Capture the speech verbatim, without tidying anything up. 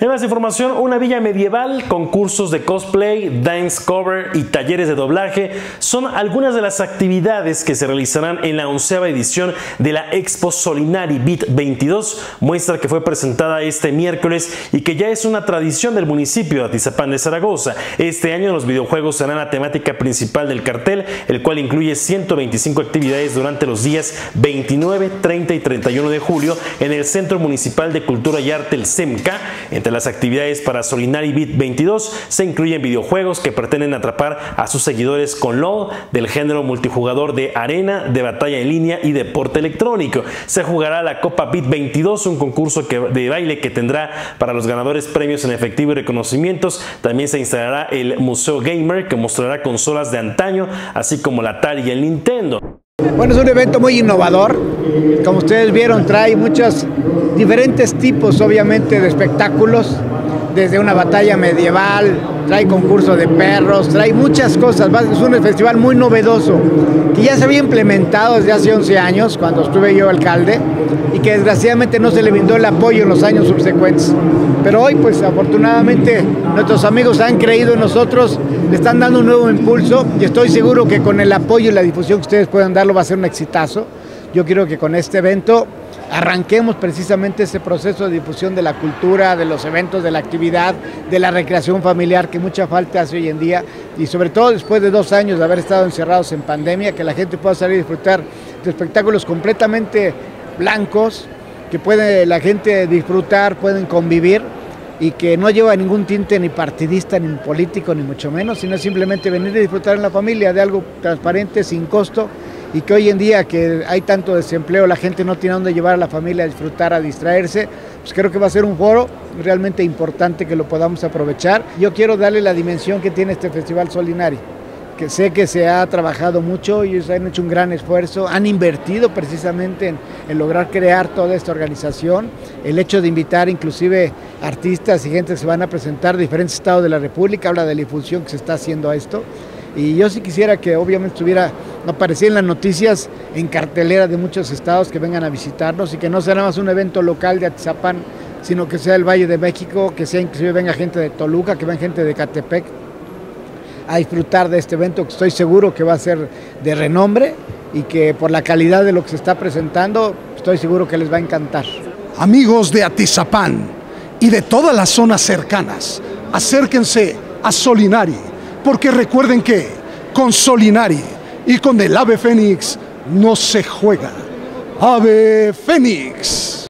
En más información, una villa medieval, concursos de cosplay, dance cover y talleres de doblaje son algunas de las actividades que se realizarán en la onceava edición de la Expo Solinari B I T veintidós, muestra que fue presentada este miércoles y que ya es una tradición del municipio de Atizapán de Zaragoza. Este año los videojuegos serán la temática principal del cartel, el cual incluye ciento veinticinco actividades durante los días veintinueve, treinta y treinta y uno de julio en el Centro Municipal de Cultura y Arte, el CEMCA. Entre las actividades para Solinari B I T veintidós se incluyen videojuegos que pretenden atrapar a sus seguidores con LOL, del género multijugador de arena, de batalla en línea y deporte electrónico. Se jugará la Copa B I T veintidós, un concurso de baile que tendrá para los ganadores premios en efectivo y reconocimientos. También se instalará el Museo Gamer, que mostrará consolas de antaño, así como la Atari y el Nintendo. Bueno, es un evento muy innovador, como ustedes vieron, trae muchos diferentes tipos, obviamente, de espectáculos, desde una batalla medieval, trae concurso de perros, trae muchas cosas. Es un festival muy novedoso, que ya se había implementado desde hace once años, cuando estuve yo alcalde, y que desgraciadamente no se le brindó el apoyo en los años subsecuentes. Pero hoy, pues afortunadamente, nuestros amigos han creído en nosotros, le están dando un nuevo impulso, y estoy seguro que con el apoyo y la difusión que ustedes puedan darlo va a ser un exitazo. Yo quiero que con este evento arranquemos precisamente ese proceso de difusión de la cultura, de los eventos, de la actividad, de la recreación familiar, que mucha falta hace hoy en día, y sobre todo después de dos años de haber estado encerrados en pandemia, que la gente pueda salir a disfrutar de espectáculos completamente blancos, que puede la gente disfrutar, pueden convivir, y que no lleva ningún tinte ni partidista, ni político, ni mucho menos, sino simplemente venir a disfrutar en la familia de algo transparente, sin costo, y que hoy en día que hay tanto desempleo, la gente no tiene dónde llevar a la familia a disfrutar, a distraerse, pues creo que va a ser un foro realmente importante que lo podamos aprovechar. Yo quiero darle la dimensión que tiene este Festival Solinari, que sé que se ha trabajado mucho, ellos han hecho un gran esfuerzo, han invertido precisamente en, en lograr crear toda esta organización, el hecho de invitar inclusive artistas y gente que se van a presentar de diferentes estados de la República, habla de la difusión que se está haciendo a esto. Y yo sí quisiera que obviamente estuviera, apareciera en las noticias, en cartelera de muchos estados que vengan a visitarnos, y que no sea nada más un evento local de Atizapán, sino que sea el Valle de México, que sea inclusive venga gente de Toluca, que venga gente de Ecatepec a disfrutar de este evento, que estoy seguro que va a ser de renombre y que por la calidad de lo que se está presentando, estoy seguro que les va a encantar. Amigos de Atizapán y de todas las zonas cercanas, acérquense a Solinari, porque recuerden que con Solinari y con el Ave Fénix no se juega. ¡Ave Fénix!